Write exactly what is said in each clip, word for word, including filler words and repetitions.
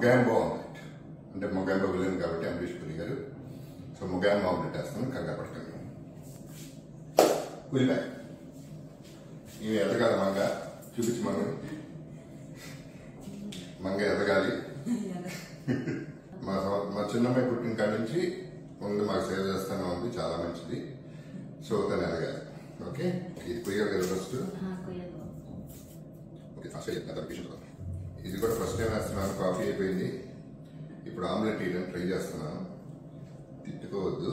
Mugambo omelette. Ante Mugambo villain kabatti Ambarish Puri garu. So Mugambo omelette asthanu kanga padutunnam. Ullipaya. Ee edagala manga chupichu manga. Manga edagali. Ma ma chinnamai puttin kaanchi mundu maaku save chestanu undi chaala manchidi. So tanu edagali. Okay? Ee koyagaru first. Ha koyagaru. Okay, first edna taripishu. Ini juga first time astunnanu coffee ayipindi ippudu omelette idam try chestunnanu tittukovoddu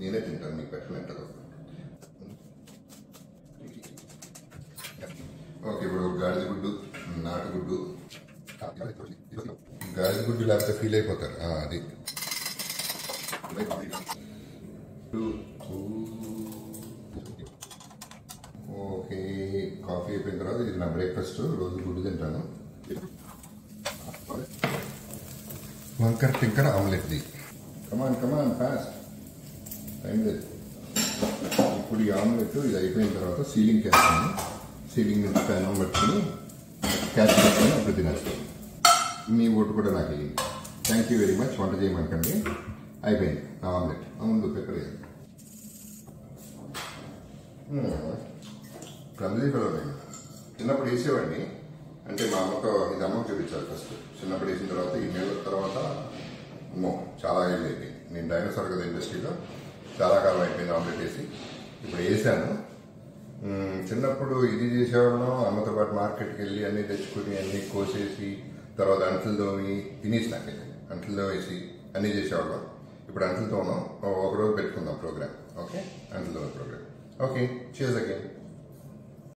nene tintanu meeku pettanantadu oke ippudu gaadi guddu naatu guddu gaadi guddu laga feel ayipotaru aa adi oke coffee ayipoyina tarvata idi na breakfast roju guddu tintanu Wanker tinker omelette di. Come on, come on, fast. Time it. Put the omelette to the oven. The ceiling can. Ceiling is pan over to. Catch the pan up to the next. Me vote for the nagi. Thank you very much. Want to join Wanker me? I win. Omelette. I'm going to pick it. Hmm. Clumsy fellow. Chinna put easy one me. Ante ma ammako idi ammako చూపించాలి first చిన్నప్పుడు వేసిన తర్వాత ఈ నెల తర్వాత అమ్మో చాలా ఏళ్ళు అయిపోయింది నేను డైనోసార్ కదా ఇండస్ట్రీలో చాలా కాలం అయిపోయింది ఆమ్లెట్ వేసి ఇప్పుడు వేసాను చిన్నప్పుడు ఇది చేసేవాళ్ళం అమ్మతో పాటు మార్కెట్కి వెళ్ళి అన్నీ తెచ్చుకుని అన్నీ కోసేసి తర్వాత అంట్లతో తినేసి నాకైతే అంట్లతో వేసి అన్నీ చేసేవాళ్ళం ఇప్పుడు అంట్లతోనూ ఒకరోజు పెట్టుకుందాం ప్రోగ్రామ్ ఓకే అంట్లతో ప్రోగ్రామ్ ఓకే చేస్ అగైన్